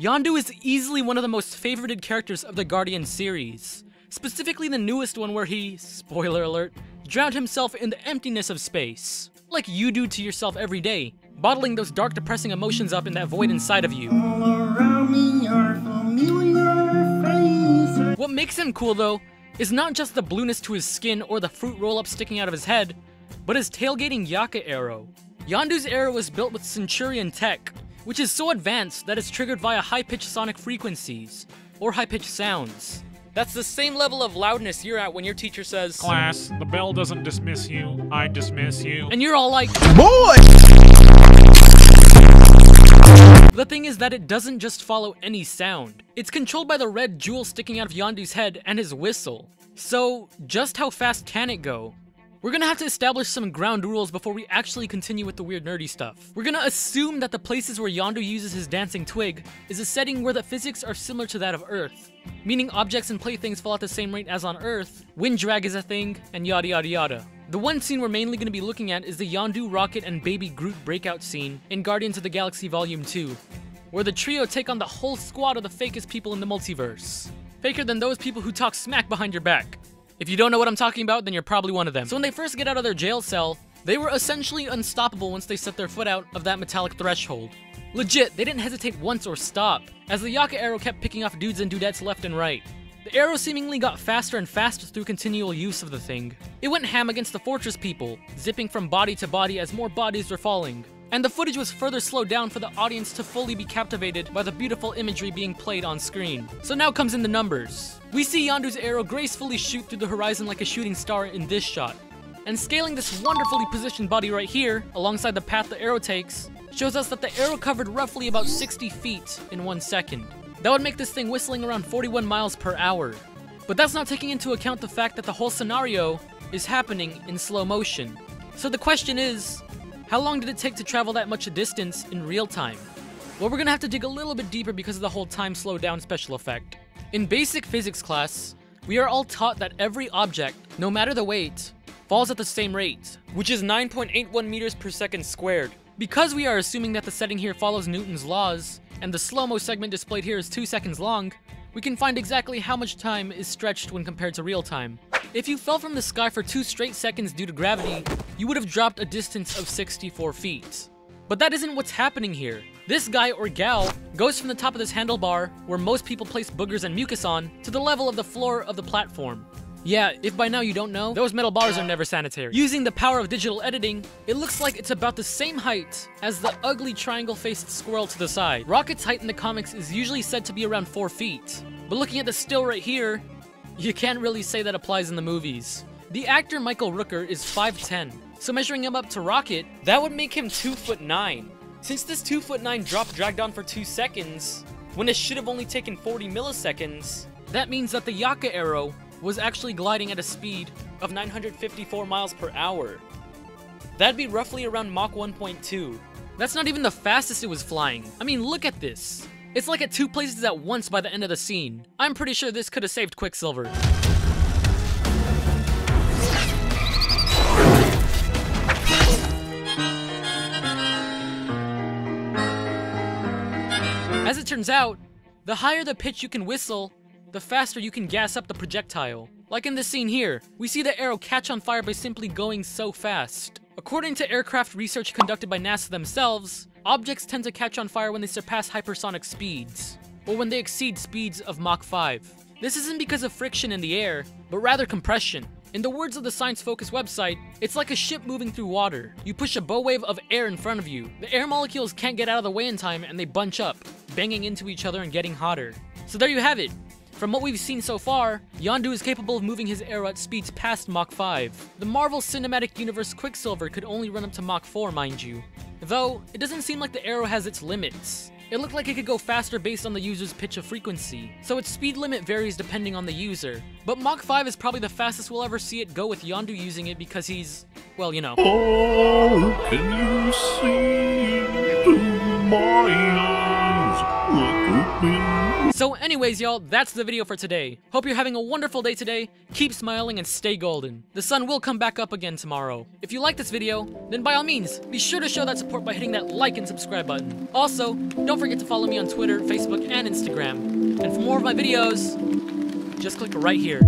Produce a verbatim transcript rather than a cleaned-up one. Yondu is easily one of the most favorited characters of the Guardian series, specifically the newest one where he, spoiler alert, drowned himself in the emptiness of space, like you do to yourself every day, bottling those dark depressing emotions up in that void inside of you. What makes him cool though, is not just the blueness to his skin or the fruit roll-up sticking out of his head, but his tailgating Yaka arrow. Yondu's arrow was built with Centurion tech, which is so advanced that it's triggered via high-pitched sonic frequencies, or high-pitched sounds. That's the same level of loudness you're at when your teacher says, "Class, the bell doesn't dismiss you, I dismiss you." And you're all like, "Boy!" The thing is that it doesn't just follow any sound. It's controlled by the red jewel sticking out of Yondu's head and his whistle. So just how fast can it go? We're gonna have to establish some ground rules before we actually continue with the weird nerdy stuff. We're gonna assume that the places where Yondu uses his dancing twig is a setting where the physics are similar to that of Earth, meaning objects and playthings fall at the same rate as on Earth, wind drag is a thing, and yada yada yada. The one scene we're mainly going to be looking at is the Yondu, Rocket, and Baby Groot breakout scene in Guardians of the Galaxy Volume two, where the trio take on the whole squad of the fakest people in the multiverse. Faker than those people who talk smack behind your back. If you don't know what I'm talking about, then you're probably one of them. So when they first get out of their jail cell, they were essentially unstoppable once they set their foot out of that metallic threshold. Legit, they didn't hesitate once or stop, as the Yaka arrow kept picking off dudes and dudettes left and right. The arrow seemingly got faster and faster through continual use of the thing. It went ham against the fortress people, zipping from body to body as more bodies were falling. And the footage was further slowed down for the audience to fully be captivated by the beautiful imagery being played on screen. So now comes in the numbers. We see Yondu's arrow gracefully shoot through the horizon like a shooting star in this shot. And scaling this wonderfully positioned body right here, alongside the path the arrow takes, shows us that the arrow covered roughly about sixty feet in one second. That would make this thing whistling around forty-one miles per hour. But that's not taking into account the fact that the whole scenario is happening in slow motion. So the question is, how long did it take to travel that much distance in real time? Well, we're gonna have to dig a little bit deeper because of the whole time slow down special effect. In basic physics class, we are all taught that every object, no matter the weight, falls at the same rate, which is nine point eight one meters per second squared. Because we are assuming that the setting here follows Newton's laws, and the slow-mo segment displayed here is two seconds long, we can find exactly how much time is stretched when compared to real time. If you fell from the sky for two straight seconds due to gravity, you would have dropped a distance of sixty-four feet. But that isn't what's happening here. This guy or gal goes from the top of this handlebar, where most people place boogers and mucus on, to the level of the floor of the platform. Yeah, if by now you don't know, those metal bars are never sanitary. Using the power of digital editing, it looks like it's about the same height as the ugly triangle-faced squirrel to the side. Rocket's height in the comics is usually said to be around four feet. But looking at the still right here, you can't really say that applies in the movies. The actor Michael Rooker is five ten, so measuring him up to Rocket, that would make him two foot nine. Since this two foot nine drop dragged on for two seconds, when it should have only taken forty milliseconds, that means that the Yaka arrow was actually gliding at a speed of nine hundred fifty-four miles per hour. That'd be roughly around Mach one point two. That's not even the fastest it was flying. I mean, look at this. It's like at two places at once by the end of the scene. I'm pretty sure this could have saved Quicksilver. As it turns out, the higher the pitch you can whistle, the faster you can gas up the projectile. Like in this scene here, we see the arrow catch on fire by simply going so fast. According to aircraft research conducted by NASA themselves, objects tend to catch on fire when they surpass hypersonic speeds, or when they exceed speeds of Mach five. This isn't because of friction in the air, but rather compression. In the words of the Science Focus website, it's like a ship moving through water. You push a bow wave of air in front of you. The air molecules can't get out of the way in time and they bunch up, banging into each other and getting hotter. So there you have it. From what we've seen so far, Yondu is capable of moving his arrow at speeds past Mach five. The Marvel Cinematic Universe Quicksilver could only run up to Mach four, mind you. Though, it doesn't seem like the arrow has its limits. It looked like it could go faster based on the user's pitch of frequency, so its speed limit varies depending on the user. But Mach five is probably the fastest we'll ever see it go with Yondu using it because he's, well, you know. Oh, can you see through my eyes? Look open. So anyways, y'all, that's the video for today. Hope you're having a wonderful day today. Keep smiling and stay golden. The sun will come back up again tomorrow. If you like this video, then by all means, be sure to show that support by hitting that like and subscribe button. Also, don't forget to follow me on Twitter, Facebook, and Instagram. And for more of my videos, just click right here.